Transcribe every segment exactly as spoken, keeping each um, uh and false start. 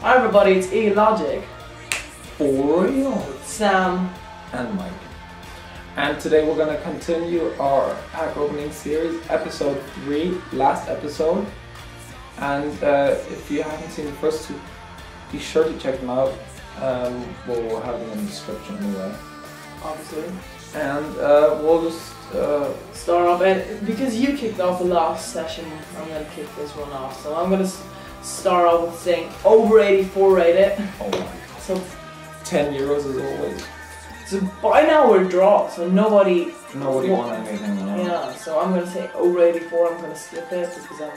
Hi everybody, it's E Logic. For real. Sam. And Mike. And today we're gonna continue our pack opening series, episode three, last episode. And uh, if you haven't seen the first two, be sure to check them out. Um, we'll have them in the description anyway. Obviously. And uh, we'll just uh, start off, and because you kicked off the last session, I'm gonna kick this one off. So I'm gonna start off with saying over eighty-four rated. Oh my god. So ten euros as always. So by now we're draw, so nobody nobody won anything. No. Yeah, so I'm gonna say over eighty-four. I'm gonna skip it because I'm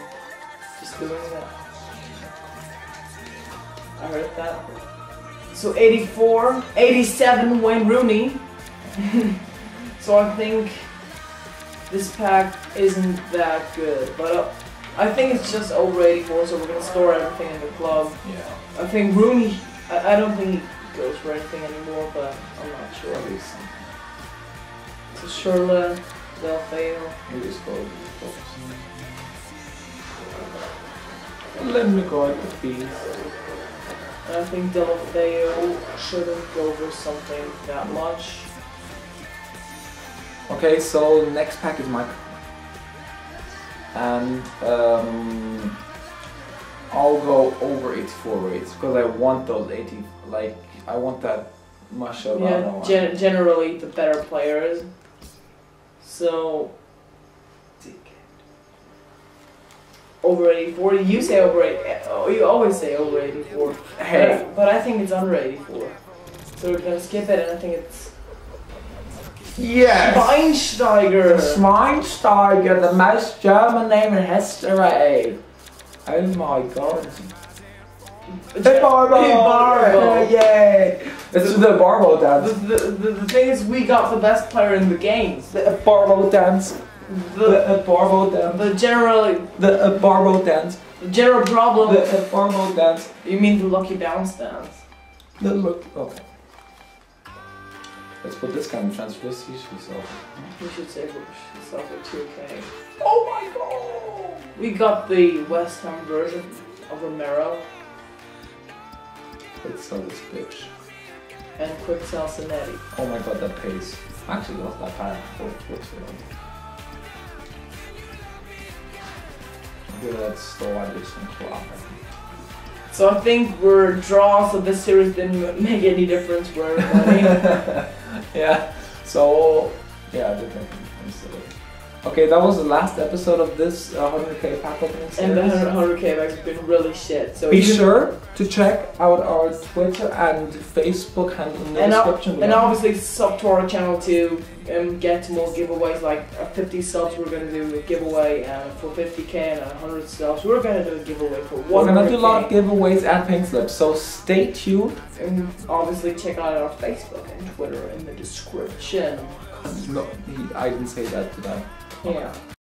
just doing that. I heard that. So eighty-four, eighty-seven Wayne Rooney. So I think this pack isn't that good, but I think it's just over eighty-four, so we're gonna store everything in the club. Yeah. I think Rooney, I, I don't think he goes for anything anymore, but I'm not sure. At least. So Schurrle, Delfeo. He just goes. Let me go at the beat. I think Delfeo shouldn't go for something that much. Okay, so next pack is Mike. And um, I'll go over eighty-four rates because I want those eighty, like I want that mashup. Yeah, gen generally the better players. So over eighty-four. You say over eighty. Oh, you always say over eighty-four. Hey, but, but I think it's under eighty-four. So we're gonna skip it, and I think it's. Yes! Schweinsteiger! Schweinsteiger, the most German name in history! Oh my god. The Barbo! The Barbo! Yay! It's the Barbo dance. The, the, the, the thing is, we got the best player in the game. The Barbo dance. The Barbo dance. The general. The Barbo dance. The general problem. The Barbo dance. You mean the lucky bounce dance? The look. Okay. Let's put this kind of transfer. Let's use yourself. We should save yourself at two K. Oh my god! We got the West Ham version of Romero. Quick sell this bitch. And quick sell Zanetti. Oh my god, that pace. I actually lost that pattern before quick sale. That's still I just want So I think we're draw, so this series didn't make any difference for everybody. Yeah, so yeah, I did think I'm silly. Okay, that was the last episode of this uh, one hundred K pack opening series. And the one hundred K pack has been really shit. So be sure to check out our Twitter and Facebook handle in the and description below. And obviously sub to our channel to um, get more giveaways. Like at fifty subs we're going to do a giveaway, and for fifty K and one hundred subs we're going to do a giveaway for one hundred K. We're going to do a lot of giveaways and pink slips, so stay tuned. And obviously check out our Facebook and Twitter in the description. No, I didn't say that today. Yeah.